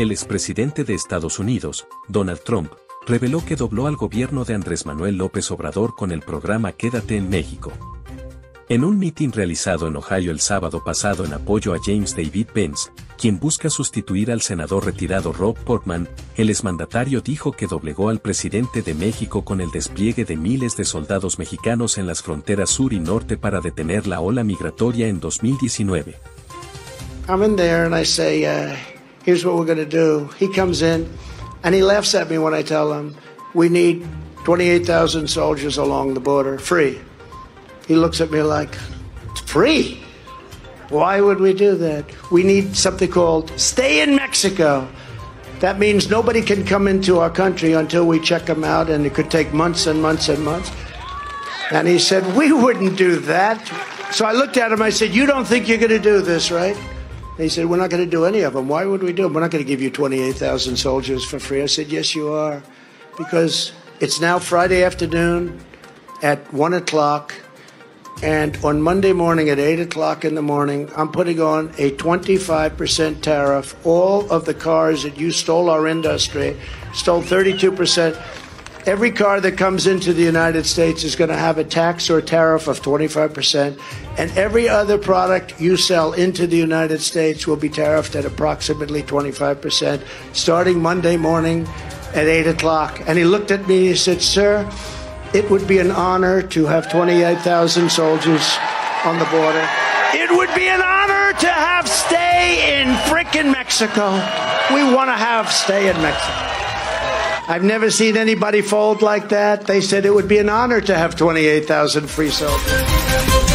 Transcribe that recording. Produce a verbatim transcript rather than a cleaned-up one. El expresidente de Estados Unidos, Donald Trump, reveló que dobló al gobierno de Andrés Manuel López Obrador con el programa Quédate en México. En un mitin realizado en Ohio el sábado pasado en apoyo a James David Pence, quien busca sustituir al senador retirado Rob Portman, el exmandatario dijo que doblegó al presidente de México con el despliegue de miles de soldados mexicanos en las fronteras sur y norte para detener la ola migratoria en dos mil diecinueve. I'm in there and I say, uh, here's what we're going to do. He comes in and he laughs at me when I tell him we need twenty-eight thousand soldiers along the border, free. He looks at me like, free? Why would we do that? We need something called Stay in Mexico. That means nobody can come into our country until we check them out, and it could take months and months and months. And he said, we wouldn't do that. So I looked at him, I said, you don't think you're going to do this, right? And he said, we're not going to do any of them. Why would we do them? We're not going to give you twenty-eight thousand soldiers for free. I said, yes, you are. Because it's now Friday afternoon at one o'clock. And on Monday morning at eight o'clock in the morning, I'm putting on a twenty-five percent tariff. All of the cars that you stole our industry, stole thirty-two percent. Every car that comes into the United States is going to have a tax or tariff of twenty-five percent. And every other product you sell into the United States will be tariffed at approximately twenty-five percent, starting Monday morning at eight o'clock. And he looked at me and he said, sir, it would be an honor to have twenty-eight thousand soldiers on the border. It would be an honor to have stay in frickin' Mexico. We want to have stay in Mexico. I've never seen anybody fold like that. They said it would be an honor to have twenty-eight thousand free soldiers.